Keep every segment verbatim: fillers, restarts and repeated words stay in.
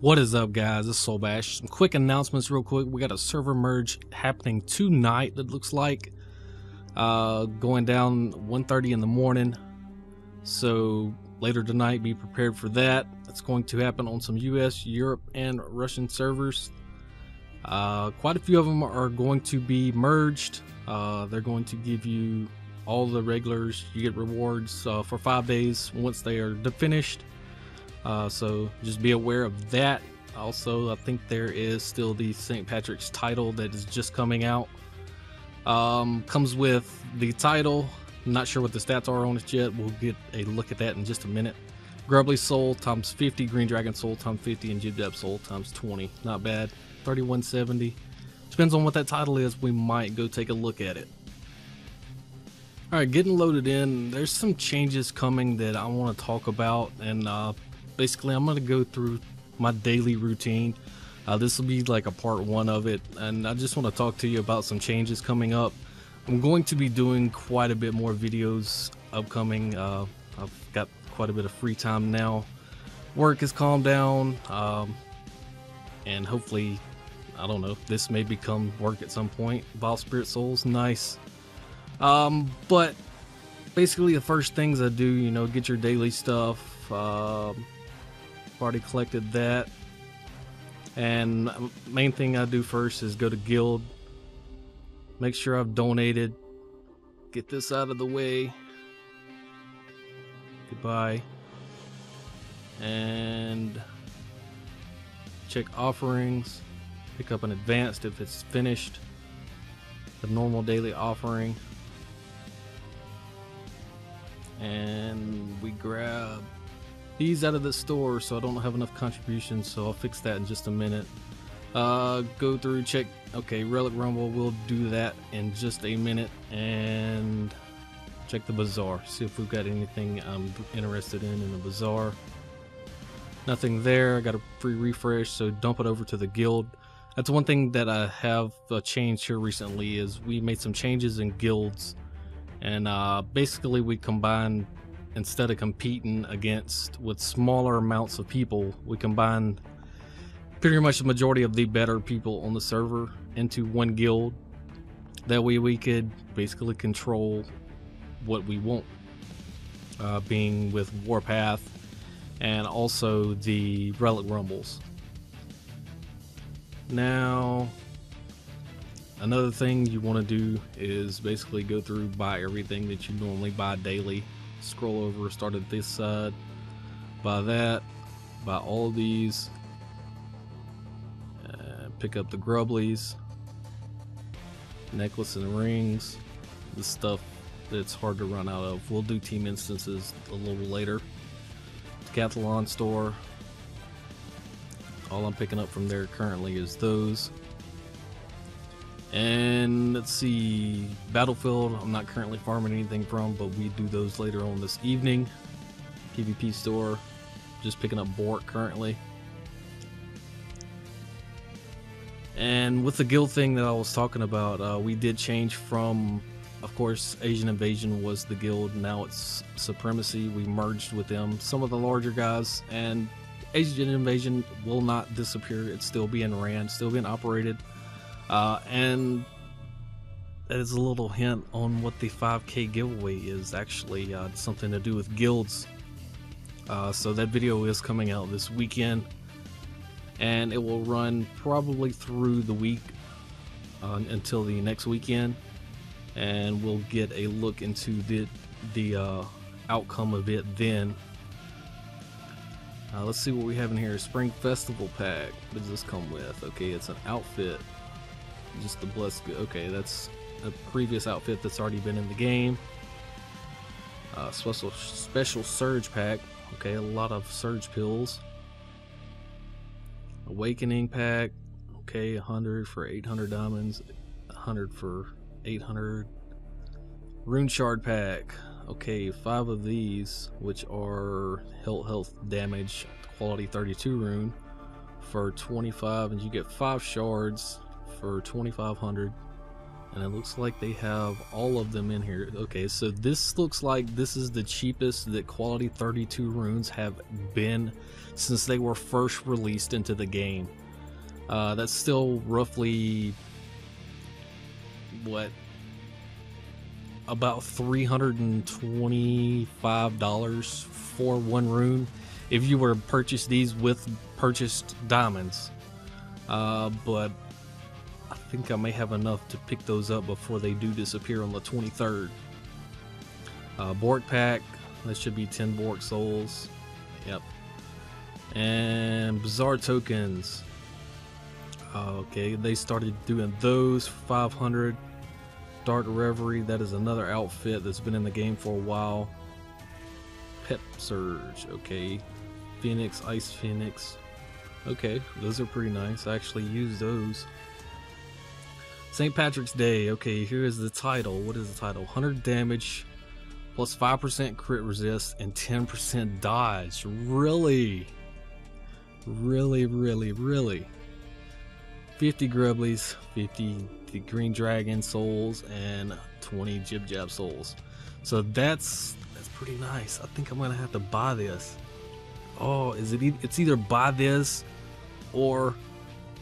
What is up, guys? It's Solbash. Some quick announcements real quick. We got a server merge happening tonight, it looks like, uh going down one thirty in the morning, so later tonight be prepared for that. It's going to happen on some U S, Europe, and Russian servers. Uh quite a few of them are going to be merged. Uh they're going to give you all the regulars, you get rewards uh, for five days once they are finished. Uh, so just be aware of that. Also, I think there is still the Saint Patrick's title that is just coming out. Um, comes with the title. I'm not sure what the stats are on it yet. We'll get a look at that in just a minute. Grubbly soul times fifty, Green Dragon soul times fifty, and Jib Dab soul times twenty. Not bad. thirty-one seventy. Depends on what that title is. We might go take a look at it. All right, getting loaded in. There's some changes coming that I want to talk about, and uh, basically I'm going to go through my daily routine. Uh, this will be like a part one of it, and I just want to talk to you about some changes coming up. I'm going to be doing quite a bit more videos upcoming. Uh, I've got quite a bit of free time now. Work has calmed down, um, and hopefully, I don't know, this may become work at some point. Vile Spirit Souls, nice. Um, but basically the first things I do, you know, get your daily stuff. Um, I've already collected that. And main thing I do first is go to guild, make sure I've donated, get this out of the way. Goodbye. And check offerings, pick up an advanced if it's finished, the normal daily offering. And we grab these out of the store, so I don't have enough contributions, so I'll fix that in just a minute. Uh, go through, check, okay, Relic Rumble, we'll do that in just a minute, and check the bazaar, see if we've got anything I'm interested in in the bazaar. Nothing there. I got a free refresh, so dump it over to the guild. That's one thing that I have uh, changed here recently, is we made some changes in guilds. And uh, basically we combine, instead of competing against with smaller amounts of people, we combine pretty much the majority of the better people on the server into one guild. That way we could basically control what we want, uh, being with Warpath and also the Relic Rumbles. Now, another thing you want to do is basically go through, buy everything that you normally buy daily. Scroll over, start at this side, buy that, buy all of these, uh, pick up the Grubblies, necklace and rings, the stuff that's hard to run out of. We'll do team instances a little later. Decathlon store. All I'm picking up from there currently is those. And let's see, Battlefield, I'm not currently farming anything from, but we do those later on this evening. PvP store, just picking up Bork currently. And with the guild thing that I was talking about, uh, we did change from, of course, Asian Invasion was the guild, now it's Supremacy. We merged with them, some of the larger guys, and Asian Invasion will not disappear. It's still being ran, still being operated. Uh, and there's a little hint on what the five K giveaway is, actually uh, something to do with guilds. Uh, so that video is coming out this weekend, and it will run probably through the week uh, until the next weekend, and we'll get a look into the, the uh, outcome of it then. Uh, let's see what we have in here. Spring Festival Pack. What does this come with? Okay, it's an outfit. Just the blessed good. Okay, that's a previous outfit that's already been in the game. Uh, special special surge pack. Okay, a lot of surge pills. Awakening pack. Okay, one hundred for eight hundred diamonds. one hundred for eight hundred. Rune shard pack. Okay, five of these, which are health, health, damage, quality thirty-two rune for twenty-five, and you get five shards for twenty-five hundred. and it looks like they have all of them in here. Okay, so this looks like this is the cheapest that quality thirty-two runes have been since they were first released into the game. Uh, that's still roughly, what, about three hundred twenty-five dollars for one rune if you were to purchase these with purchased diamonds. Uh, but I think I may have enough to pick those up before they do disappear on the twenty-third. Uh, Bork pack, that should be ten Bork souls. Yep. And bizarre tokens. Okay, they started doing those five hundred. Dark Reverie, that is another outfit that's been in the game for a while. Pep Surge, okay. Phoenix, Ice Phoenix. Okay, those are pretty nice. I actually use those. Saint Patrick's Day, okay, here is the title. What is the title? one hundred damage, plus five percent crit resist, and ten percent dodge. Really? Really, really, really. fifty Grubblies, fifty the green dragon souls, and twenty jib jab souls. So that's that's pretty nice. I think I'm gonna have to buy this. Oh, is it? E it's either buy this or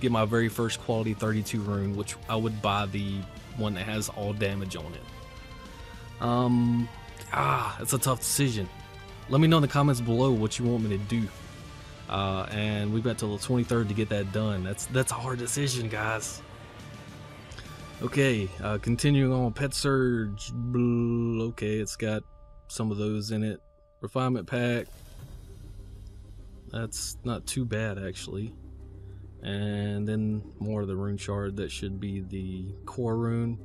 get my very first quality thirty-two rune, which I would buy the one that has all damage on it. Um, ah, that's a tough decision. Let me know in the comments below what you want me to do. Uh, and we've got till the twenty-third to get that done. That's that's a hard decision, guys. Okay, uh, continuing on, Pet Surge. Okay, it's got some of those in it. Refinement pack. That's not too bad, actually. And then more of the rune shard. That should be the core rune.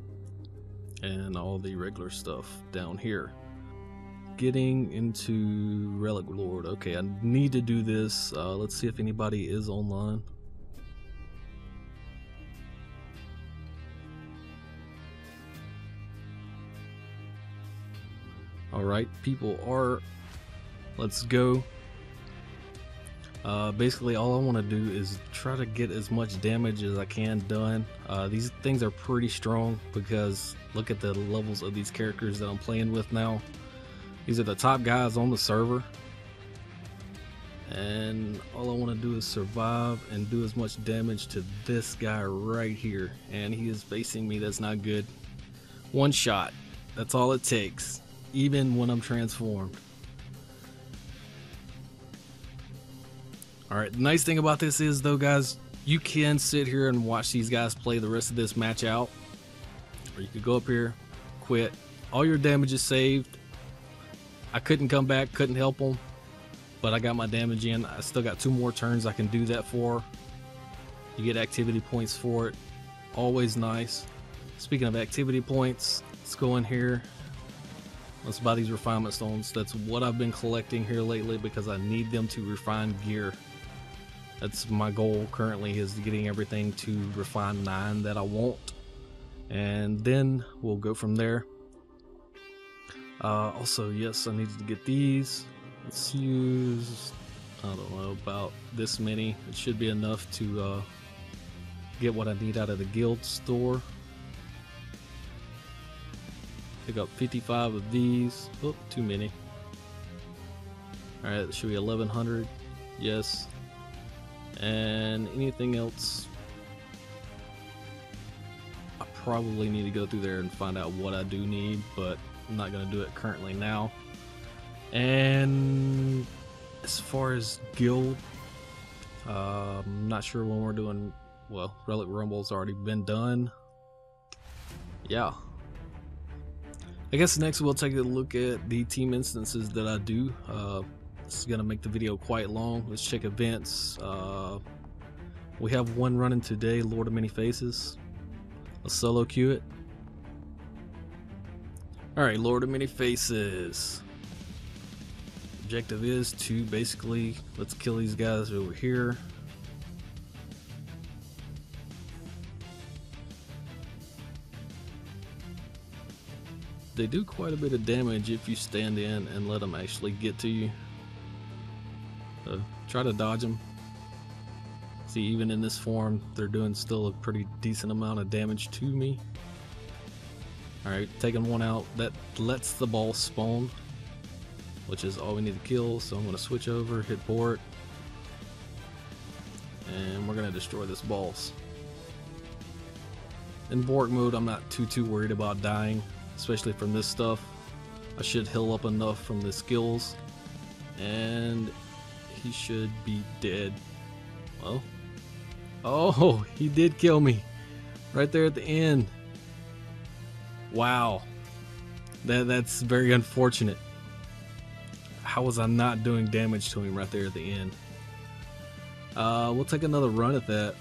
And all the regular stuff down here. Getting into Relic Lord. Okay, I need to do this. Uh, let's see if anybody is online. Alright, people are. Let's go. Uh, basically, all I want to do is try to get as much damage as I can done. Uh, these things are pretty strong because look at the levels of these characters that I'm playing with now. These are the top guys on the server, and all I want to do is survive and do as much damage to this guy right here, and he is facing me. That's not good. One shot, that's all it takes, even when I'm transformed. Alright, the nice thing about this is though, guys, you can sit here and watch these guys play the rest of this match out, or you could go up here, quit, all your damage is saved. I couldn't come back, couldn't help them, but I got my damage in. I still got two more turns I can do that for. You get activity points for it. Always nice. Speaking of activity points, let's go in here. Let's buy these refinement stones. That's what I've been collecting here lately because I need them to refine gear. That's my goal currently, is getting everything to refine nine that I want. And then we'll go from there. Uh, also, yes, I needed to get these. Let's use, I don't know, about this many. It should be enough to uh, get what I need out of the guild store. Pick up fifty-five of these. Oh, too many. Alright, that should be eleven hundred. Yes. And anything else? I probably need to go through there and find out what I do need, but I'm not going to do it currently now. And as far as guild, uh, I'm not sure when we're doing. Well, Relic Rumble's already been done. Yeah, I guess next we'll take a look at the team instances that I do. Uh, this is going to make the video quite long. Let's check events. Uh, we have one running today, Lord of Many Faces. Let's solo queue it. Alright, Lord of Many Faces. Objective is to basically, let's kill these guys over here. They do quite a bit of damage if you stand in and let them actually get to you. So try to dodge them. See, even in this form, they're doing still a pretty decent amount of damage to me. Alright, taking one out. That lets the ball spawn, which is all we need to kill. So I'm going to switch over, hit Bork, and we're going to destroy this boss. In Bork mode, I'm not too too worried about dying, especially from this stuff. I should heal up enough from the skills, and he should be dead. Well, oh, he did kill me right there at the end. Wow, that, that's very unfortunate. How was I not doing damage to him right there at the end? Uh, we'll take another run at that.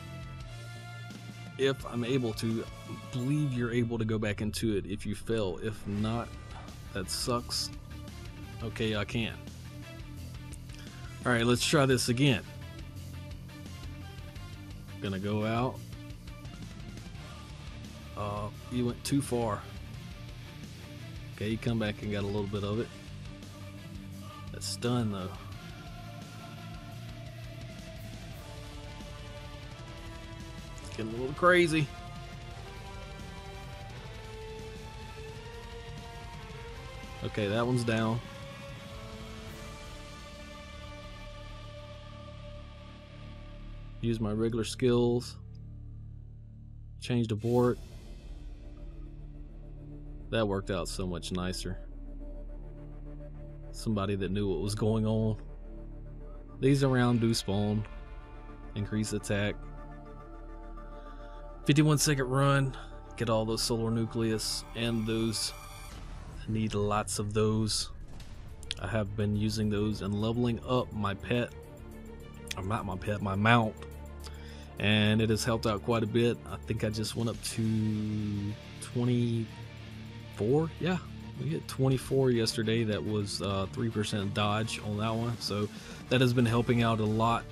If I'm able to, I believe you're able to go back into it if you fail. If not, that sucks. Okay, I can. Alright, let's try this again. Gonna go out. Uh, you went too far. Okay, you come back and got a little bit of it. That's stun though. It's getting a little crazy. Okay, that one's down. Use my regular skills. Change to board. That worked out so much nicer. Somebody that knew what was going on. These around do spawn. Increase attack. fifty-one second run. Get all those solar nucleus and those. I need lots of those. I have been using those and leveling up my pet. Or not my pet, my mount. And it has helped out quite a bit. I think I just went up to twenty-four. Yeah, we hit twenty-four yesterday. That was uh, three percent dodge on that one. So that has been helping out a lot.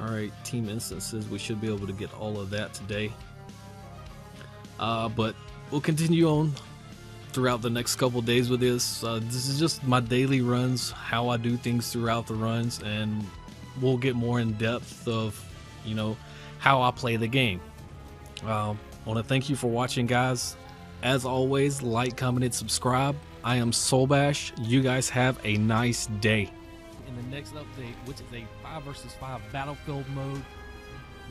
Alright, team instances. We should be able to get all of that today. Uh, but we'll continue on throughout the next couple days with this. Uh, this is just my daily runs, how I do things throughout the runs, and we'll get more in depth of, you know, how I play the game. Um, I want to thank you for watching, guys. As always, like, comment, and subscribe. I am Solbash. You guys have a nice day. In the next update, which is a five versus five battlefield mode,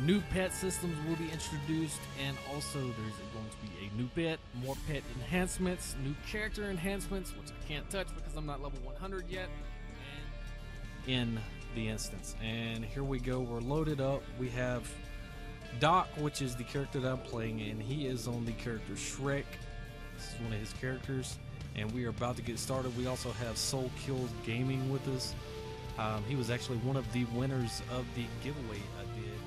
new pet systems will be introduced, and also there's going to be a new pet, more pet enhancements, new character enhancements, which I can't touch because I'm not level one hundred yet. And in the instance, and here we go, we're loaded up. We have Doc, which is the character that I'm playing, and he is on the character Shrek. This is one of his characters, and we are about to get started. We also have Soul Kill Gaming with us. Um, he was actually one of the winners of the giveaway I did